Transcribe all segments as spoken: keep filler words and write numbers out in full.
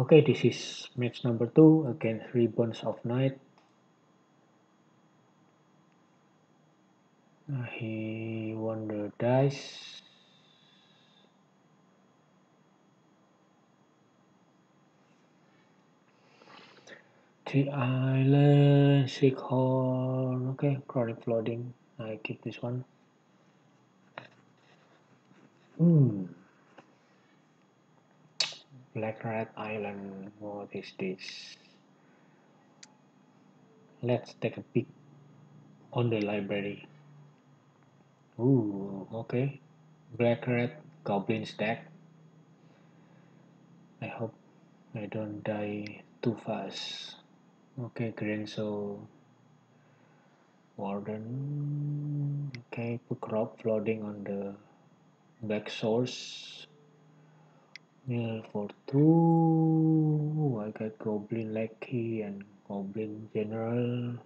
Okay, this is match number two against Ribbons of Night. Uh, he won the dice. Three Island, Sick Horn. Okay, Chronic Flooding. I keep this one. Hmm. Black Red Island, what is this? Let's take a peek on the library. Ooh, okay. Black Red Goblins deck. I hope I don't die too fast. Okay, Grenzo Warden. Okay, put crop flooding on the back source. Mill for two. I got Goblin Lackey and Goblin General.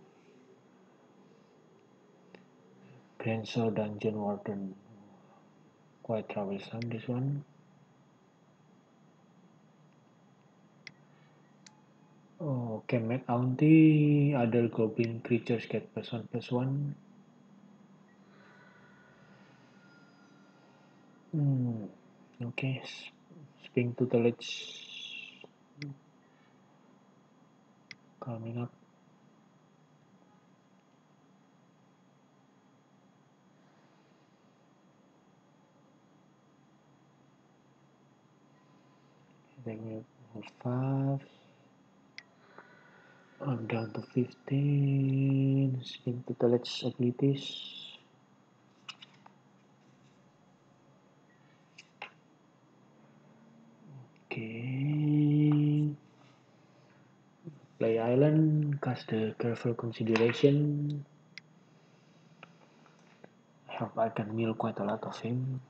Grenzo Dungeon Warden. Quite troublesome, this one. Okay, Mad Auntie. Other Goblin creatures get plus one plus one. Hmm. Okay. Spring to the Ledge coming up. Then you have five. I'm down to fifteen. Spring to the Ledge abilities. Okay, play island, cast the Careful Consideration. I hope I can mill quite a lot of him.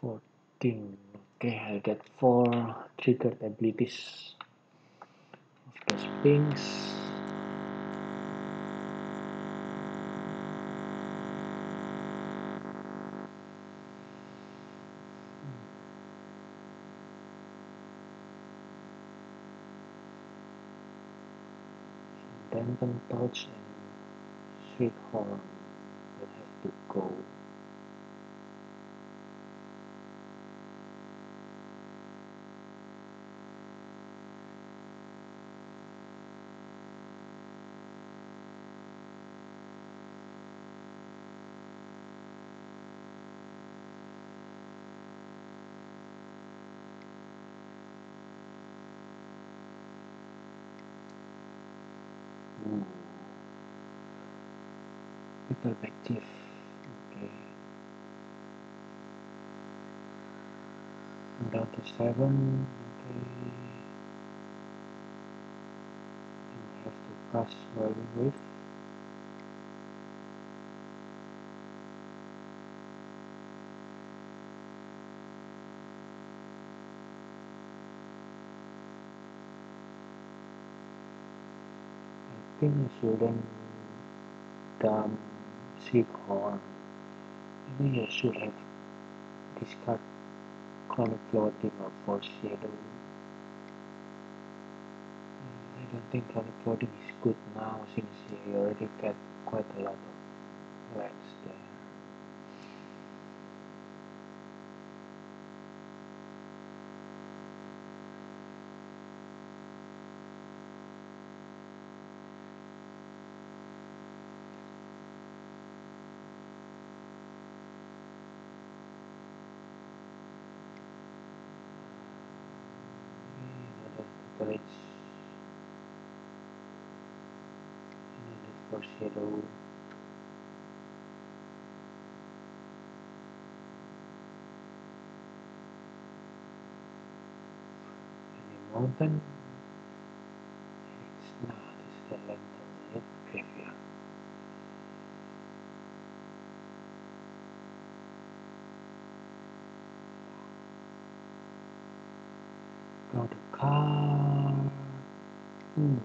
fourteen, okay, I get four triggered abilities of the Sphinx. Random Touch and Sweet Horn will have to go. Perspective. Okay. I'm down to seven. Okay. I have to cast Whirling Wave. I think I shouldn't dump Sick Horn. Maybe I should have discard Chronic Flooding or Foreshadowing. I don't think Chronic Flooding is good now since he already got quite a lot of lands there. Another foreshadow. Any mountain? It's not. It's the land of the graveyard. Go to car. Hmm.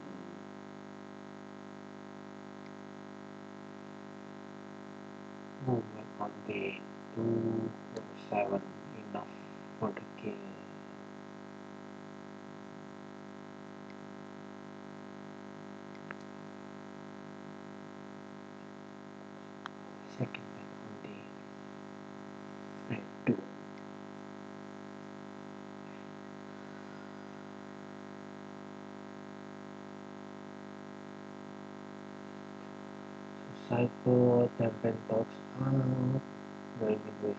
movement on day two, number seven, enough for the kill. Second man on day and two. So cycle, champion talks out, dragon goes in.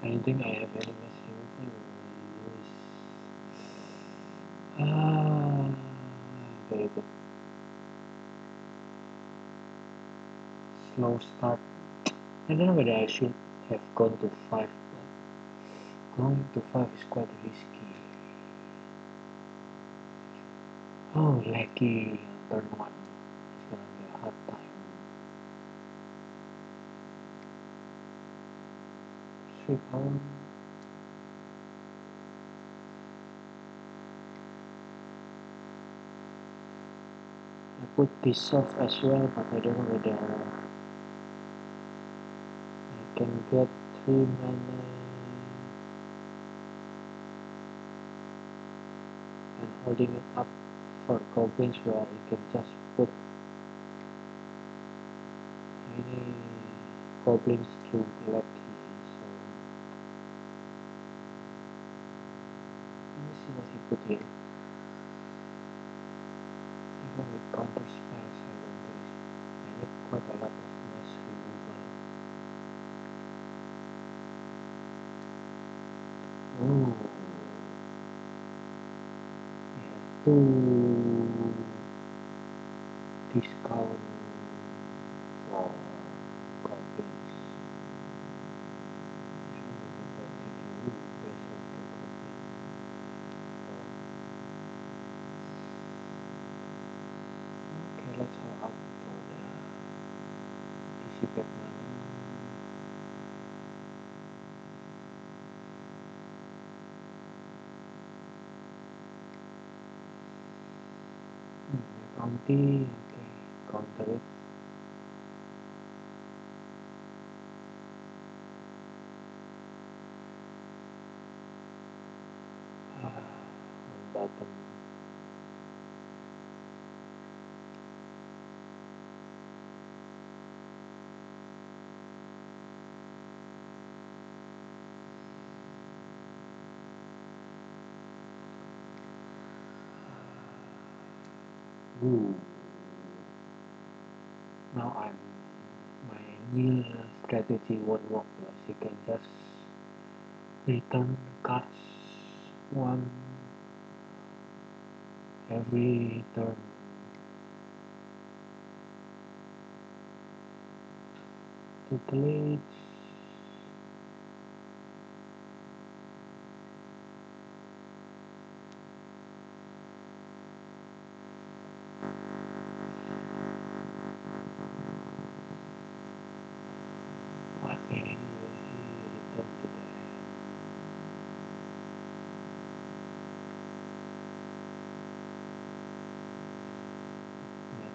I don't think I have any missing clues. Ah, very good. Slow start. I don't know whether I should have gone to five, but going to five is quite risky. Oh, lucky turn one. It's gonna be a hard time. Column. I put this off as well, but I don't know whether I can get three mana and holding it up for goblins where you can just put any goblins to let. What he put here. Even with counter spells, I don't do this. I need quite a lot of mass removal. Ooh. We have two discount for copies. Let's go up for the dissipate mana. Hmm, bounty, okay, counter it. Ah, bottom. Ooh. Now I'm my new strategy won't work because you can just return cards one every turn. Tutelage. Auntie. Mad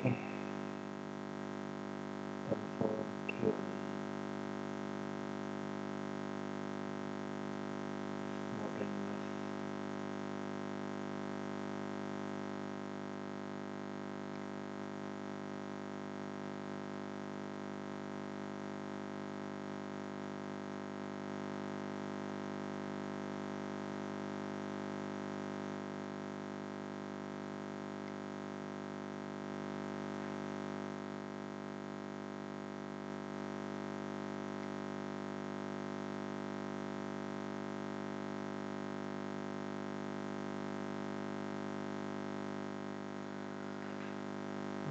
okay. And for kill, it's more than enough.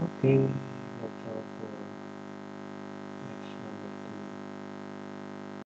Okay, watch out for